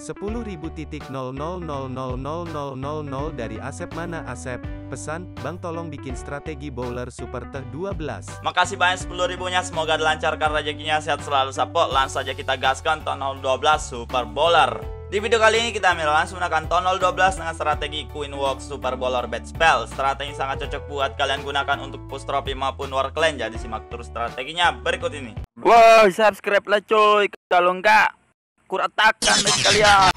10.000.000.000 dari Asep. Mana Asep? Pesan, Bang tolong bikin strategi bowler super teh 12. Makasih banyak 10.000-nya, semoga dilancarkan rezekinya, sehat selalu support. Langsung saja kita gaskan tonol 12 Super Bowler. Di video kali ini kita ambil langsung menggunakan tonol 12 dengan strategi Queen Walk Super Bowler Bat Spell. Strategi sangat cocok buat kalian gunakan untuk push trophy maupun war clan. Jadi simak terus strateginya berikut ini. Wow, subscribe lah coy. Kalau enggak, kuratakan deh kalian.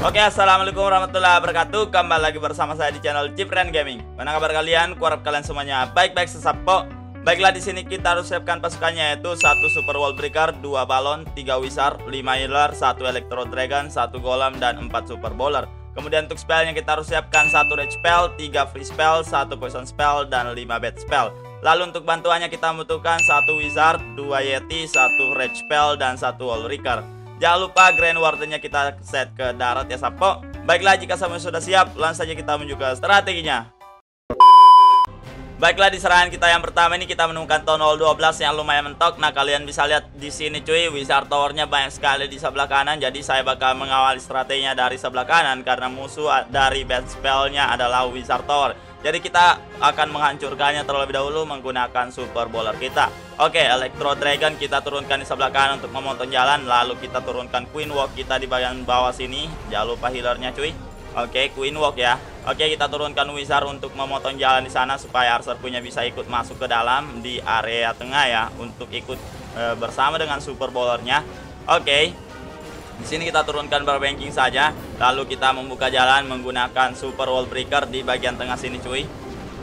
Oke, assalamualaikum warahmatullahi wabarakatuh. Kembali lagi bersama saya di channel Chief Rian Gaming. Mana kabar kalian? Kuharap kalian semuanya baik-baik sesapo. Baiklah, di sini kita harus siapkan pasukannya, yaitu 1 Super Wall Breaker, 2 Balon, 3 Wizard, 5 Healer, 1 Electro Dragon, 1 Golem, dan 4 Super Bowler. Kemudian untuk spellnya kita harus siapkan 1 Rage Spell, 3 Free Spell, 1 Poison Spell, dan 5 Bat Spell. Lalu untuk bantuannya kita membutuhkan 1 Wizard, 2 Yeti, 1 Rage Spell, dan 1 Wall Breaker. Jangan lupa Grand Wardennya kita set ke darat ya sapo. Baiklah, jika semua sudah siap, langsung saja kita menuju ke strateginya. Baiklah, di serangan kita yang pertama ini kita menemukan tonol 12 yang lumayan mentok. Nah, kalian bisa lihat di sini cuy, wizard towernya banyak sekali di sebelah kanan. Jadi saya bakal mengawali strateginya dari sebelah kanan karena musuh dari bat spellnya adalah wizard tower. Jadi kita akan menghancurkannya terlebih dahulu menggunakan super bowler kita. Oke, Electro Dragon kita turunkan di sebelah kanan untuk memotong jalan. Lalu kita turunkan Queen Walk kita di bagian bawah sini. Jangan lupa healernya cuy. Oke, Queen Walk ya. Oke, kita turunkan Wizard untuk memotong jalan di sana supaya Archer punya bisa ikut masuk ke dalam di area tengah ya, untuk ikut bersama dengan Super Bowlernya. Oke, di sini kita turunkan Bar Banking saja. Lalu kita membuka jalan menggunakan Super Wall Breaker di bagian tengah sini cuy.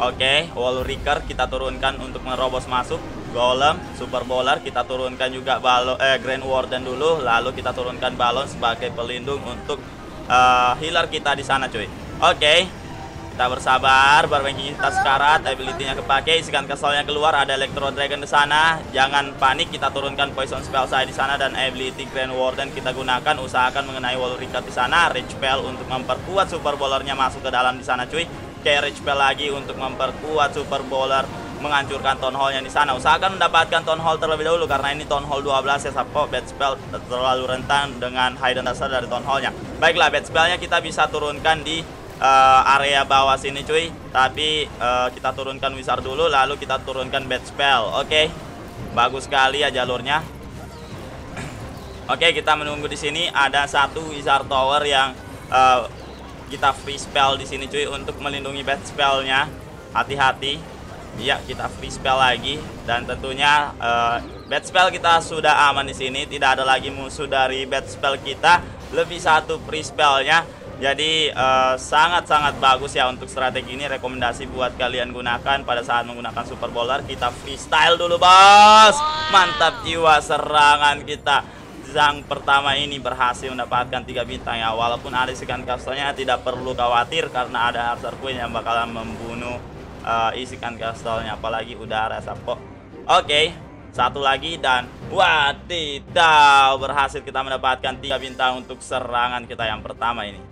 Oke, Wall Breaker kita turunkan untuk merobos masuk. Golem, Super Bowler, kita turunkan juga balon, Grand Warden dulu. Lalu kita turunkan balon sebagai pelindung untuk healer kita di sana cuy. Oke, kita bersabar. Bar banking kita sekarat, ability-nya kepake, isikan keselnya keluar. Ada Electro Dragon di sana. Jangan panik, kita turunkan poison spell saya di sana dan ability Grand Warden kita gunakan. Usahakan mengenai wall record di sana. Rage spell untuk memperkuat super bowlernya masuk ke dalam di sana cuy. Kayak rage spell lagi untuk memperkuat super bowler menghancurkan town hall-nya di sana. Usahakan mendapatkan town hall terlebih dahulu karena ini town hall 12 ya sapo. Bat spell terlalu rentan dengan hidden dasar dari town hall-nya. Baiklah, bat spell-nya kita bisa turunkan di area bawah sini cuy. Tapi kita turunkan wizard dulu, lalu kita turunkan bat spell. Oke, bagus sekali ya jalurnya. Oke, kita menunggu di sini. Ada 1 wizard tower yang kita free spell di sini cuy untuk melindungi bat spell-nya. Hati-hati. Ya, kita free spell lagi dan tentunya bat spell kita sudah aman di sini. Tidak ada lagi musuh dari bat spell kita. Lebih 1 free spellnya. Jadi sangat-sangat bagus ya untuk strategi ini. Rekomendasi buat kalian gunakan pada saat menggunakan super bowler. Kita freestyle dulu bos. Mantap jiwa serangan kita. Yang pertama ini berhasil mendapatkan 3 bintang ya. Walaupun ada sekian kastelnya, tidak perlu khawatir karena ada Archer Queen yang bakalan membunuh isikan kastelnya, apalagi udara sapo. Oke, 1 lagi dan wadidaw, berhasil kita mendapatkan 3 bintang untuk serangan kita yang pertama ini.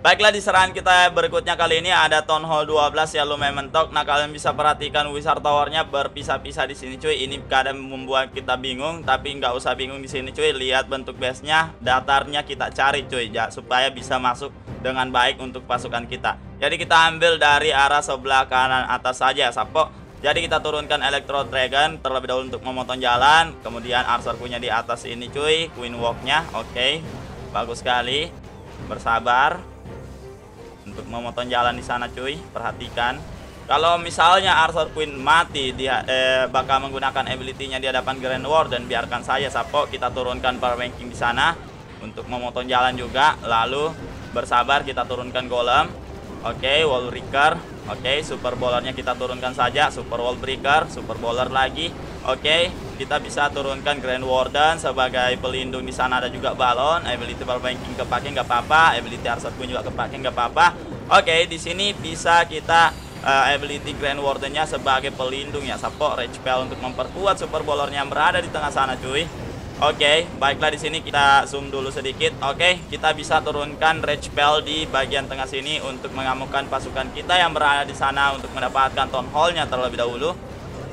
Baiklah, di serangan kita berikutnya kali ini ada town hall 12 ya lumayan mentok. Nah, kalian bisa perhatikan wizard towernya berpisah-pisah di sini cuy. Ini kadang membuat kita bingung, tapi nggak usah bingung di sini cuy. Lihat bentuk base-nya, datarnya kita cari cuy ya, supaya bisa masuk dengan baik untuk pasukan kita. Jadi kita ambil dari arah sebelah kanan atas saja sapo. Jadi kita turunkan Electro Dragon terlebih dahulu untuk memotong jalan. Kemudian Archer punya di atas ini cuy, Queen Walk-nya. Oke, bagus sekali. Bersabar untuk memotong jalan di sana cuy. Perhatikan, kalau misalnya Archer Queen mati, dia bakal menggunakan ability-nya di hadapan Grand Warden. Biarkan saja sapo. Kita turunkan power ranking di sana untuk memotong jalan juga. Lalu bersabar, kita turunkan golem. Oke, wall breaker. Oke, super bowlernya kita turunkan saja. Super wall breaker, super bowler lagi. Oke, kita bisa turunkan Grand Warden sebagai pelindung di sana. Ada juga balon, ability power banking kepake nggak apa-apa, ability Archer Queen juga kepake nggak apa-apa. Oke, di sini bisa kita ability Grand Wardennya sebagai pelindung ya sapo. Rage spell untuk memperkuat super bowlernya yang berada di tengah sana cuy. Oke, baiklah, di sini kita zoom dulu sedikit. Oke, kita bisa turunkan rage spell di bagian tengah sini untuk mengamukkan pasukan kita yang berada di sana untuk mendapatkan town hall-nya terlebih dahulu.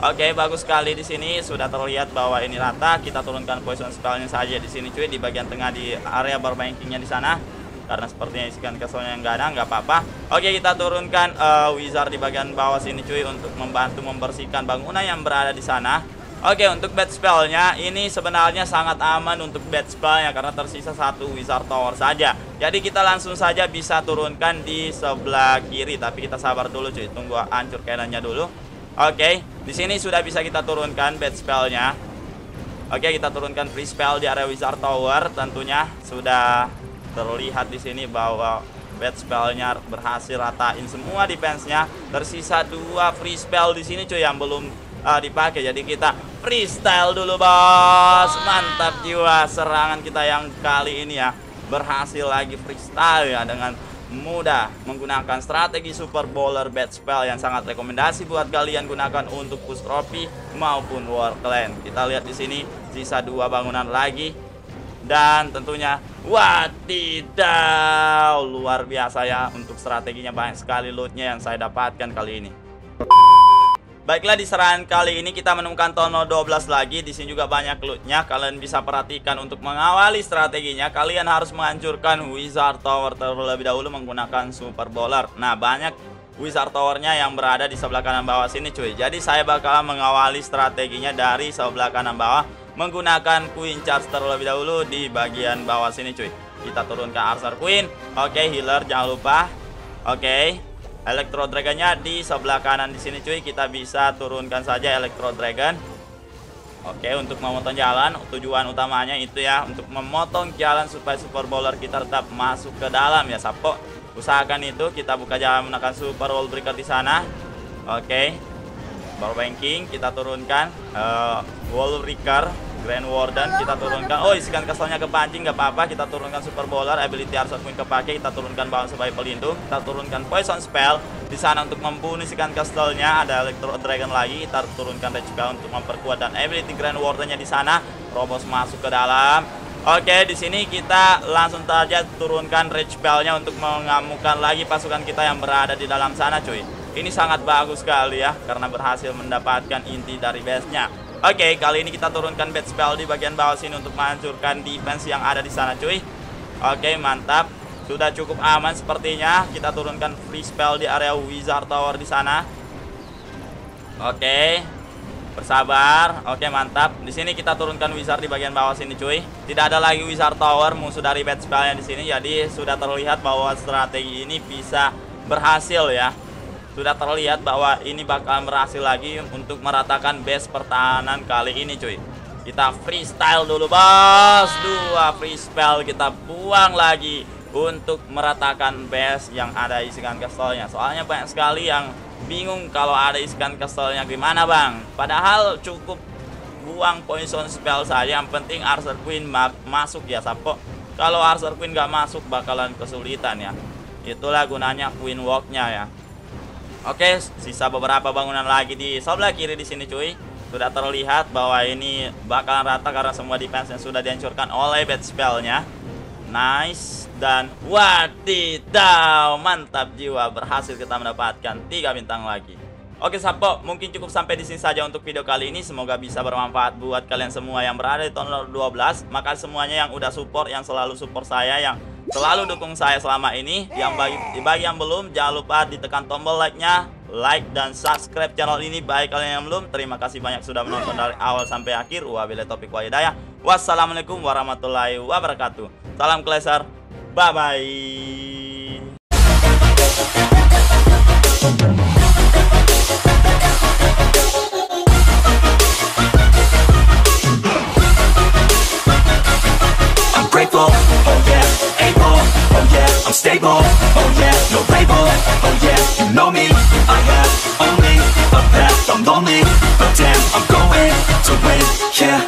Oke, bagus sekali di sini sudah terlihat bahwa ini rata. Kita turunkan poison spellnya saja di sini cuy, di bagian tengah di area berbankingnya di sana. Karena sepertinya isikan keselnya nggak ada, nggak apa-apa. Oke, kita turunkan wizard di bagian bawah sini cuy untuk membantu membersihkan bangunan yang berada di sana. Oke, untuk bat spellnya ini sebenarnya sangat aman untuk bat spellnya karena tersisa satu wizard tower saja. Jadi kita langsung saja bisa turunkan di sebelah kiri, tapi kita sabar dulu cuy, tunggu hancur cannonnya dulu. Oke, di sini sudah bisa kita turunkan bat spellnya. Oke, kita turunkan free spell di area wizard tower, tentunya sudah terlihat di sini bahwa bat spellnya berhasil ratain semua defense-nya. Tersisa dua free spell di sini cuy yang belum dipakai. Jadi kita freestyle dulu bos. Mantap jiwa, serangan kita yang kali ini ya berhasil lagi freestyle ya dengan mudah menggunakan strategi Super Bowler Bat Spell yang sangat rekomendasi buat kalian gunakan untuk push trophy maupun war clan. Kita lihat di sini sisa dua bangunan lagi. Dan tentunya wadidaw, luar biasa ya untuk strateginya, banyak sekali lootnya yang saya dapatkan kali ini. Baiklah, di serangan kali ini kita menemukan Tono 12 lagi. Di sini juga banyak lootnya. Kalian bisa perhatikan untuk mengawali strateginya, kalian harus menghancurkan Wizard Tower terlebih dahulu menggunakan Super Bowler. Nah, banyak Wizard Towernya yang berada di sebelah kanan bawah sini cuy. Jadi saya bakal mengawali strateginya dari sebelah kanan bawah menggunakan Queen Charge terlebih dahulu di bagian bawah sini cuy. Kita turun ke Archer Queen. Oke, healer jangan lupa. Oke, Electro Dragonnya di sebelah kanan di sini cuy. Kita bisa turunkan saja Electro Dragon. Oke, untuk memotong jalan, tujuan utamanya itu ya untuk memotong jalan supaya Super Bowler kita tetap masuk ke dalam ya Sapo. Usahakan itu, kita buka jalan menggunakan Super Wall Breaker di sana. Oke, power banking kita turunkan, wall breaker Grand Warden kita turunkan. Oh, isikan keselnya kepancing, nggak apa-apa. Kita turunkan Super Bowler, ability Arshot Queen kepake. Kita turunkan bawah sebagai pelindung. Kita turunkan poison spell di sana untuk membunuh isikan keselnya. Ada Electro Dragon lagi. Kita turunkan rage spell untuk memperkuat dan ability Grand Wardennya di sana. Robos masuk ke dalam. Oke, di sini kita langsung saja turunkan rage spellnya untuk mengamukkan lagi pasukan kita yang berada di dalam sana cuy. Ini sangat bagus sekali ya, karena berhasil mendapatkan inti dari base-nya. Oke, kali ini kita turunkan bat spell di bagian bawah sini untuk menghancurkan defense yang ada di sana cuy. Oke, mantap. Sudah cukup aman sepertinya. Kita turunkan free spell di area wizard tower di sana. Oke, bersabar. Oke, mantap. Di sini kita turunkan wizard di bagian bawah sini cuy. Tidak ada lagi wizard tower, musuh dari bat spell-nya di sini. Jadi sudah terlihat bahwa strategi ini bisa berhasil ya. Sudah terlihat bahwa ini bakal berhasil lagi untuk meratakan base pertahanan kali ini cuy. Kita freestyle dulu bos. Dua free spell kita buang lagi untuk meratakan base yang ada isikan kestelnya. Soalnya banyak sekali yang bingung kalau ada isikan kestelnya gimana bang. Padahal cukup buang poison spell saja, yang penting Archer Queen masuk ya Sapo. Kalau Archer Queen gak masuk bakalan kesulitan ya. Itulah gunanya Queen Walk-nya ya. Oke, sisa beberapa bangunan lagi di sebelah kiri di sini cuy. Sudah terlihat bahwa ini bakalan rata karena semua defense yang sudah dihancurkan oleh bad spellnya. Nice dan wadidaw, mantap jiwa, berhasil kita mendapatkan 3 bintang lagi. Oke Sapo, mungkin cukup sampai di sini saja untuk video kali ini. Semoga bisa bermanfaat buat kalian semua yang berada di Tono 12. Makasih semuanya yang udah support, yang selalu support saya, yang selalu dukung saya selama ini. Yang bagi yang belum, jangan lupa ditekan tombol like-nya, like dan subscribe channel ini. Baik kalian yang belum, terima kasih banyak sudah menonton dari awal sampai akhir. Wabillahi taufiq wal hidayah. Wassalamualaikum warahmatullahi wabarakatuh. Salam Kleser. Bye bye. Stable, oh yeah, no label, oh yeah, you know me. I have only a path, I'm lonely, but damn, I'm going to win, yeah.